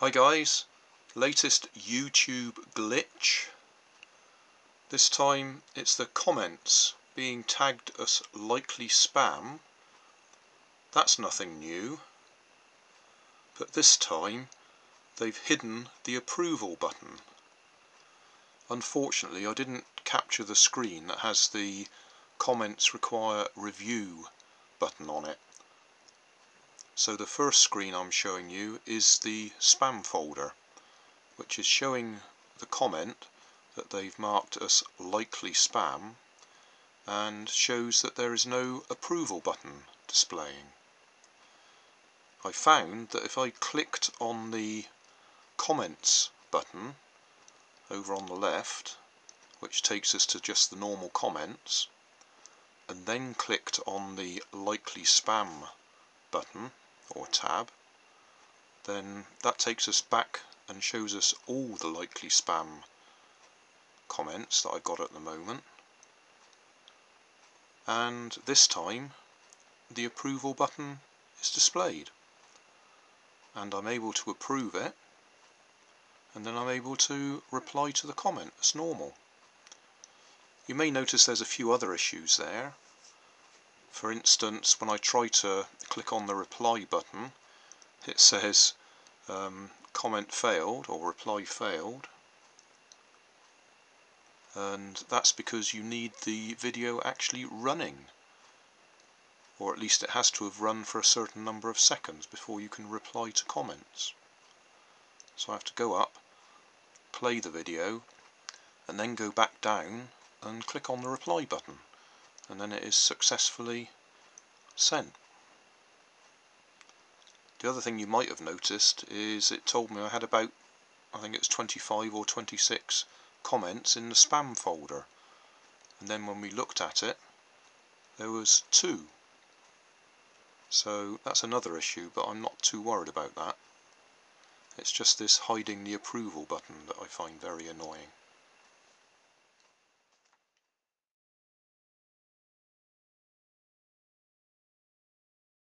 Hi guys, latest YouTube glitch. This time it's the comments being tagged as likely spam. That's nothing new, but this time they've hidden the approval button. Unfortunately I didn't capture the screen that has the comments require review button on it. So the first screen I'm showing you is the spam folder, which is showing the comment that they've marked as likely spam and shows that there is no approval button displaying. I found that if I clicked on the comments button over on the left, which takes us to just the normal comments, and then clicked on the likely spam button or tab, then that takes us back and shows us all the likely spam comments that I got at the moment, and this time the approval button is displayed and I'm able to approve it, and then I'm able to reply to the comment as normal. You may notice there's a few other issues there. For instance, when I try to click on the reply button, it says comment failed or reply failed, and that's because you need the video actually running, or at least it has to have run for a certain number of seconds before you can reply to comments. So I have to go up, play the video, and then go back down and click on the reply button, and then it is successfully sent. The other thing you might have noticed is it told me I had about, I think it's 25 or 26 comments in the spam folder, and then when we looked at it there was 2. So that's another issue, but I'm not too worried about that. It's just this hiding the approval button that I find very annoying.